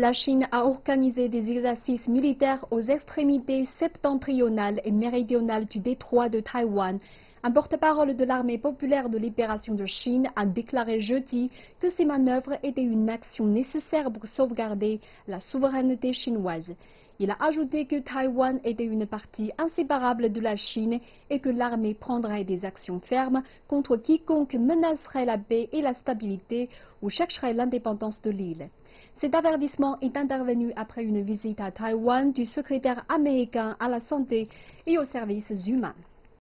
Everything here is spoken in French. la Chine a organisé des exercices militaires aux extrémités septentrionales et méridionales du détroit de Taïwan. Un porte-parole de l'armée populaire de libération de Chine a déclaré jeudi que ces manœuvres étaient une action nécessaire pour sauvegarder la souveraineté chinoise. Il a ajouté que Taïwan était une partie inséparable de la Chine et que l'armée prendrait des actions fermes contre quiconque menacerait la paix et la stabilité ou chercherait l'indépendance de l'île. Cet avertissement est intervenu après une visite à Taïwan du secrétaire américain à la santé et aux services humains.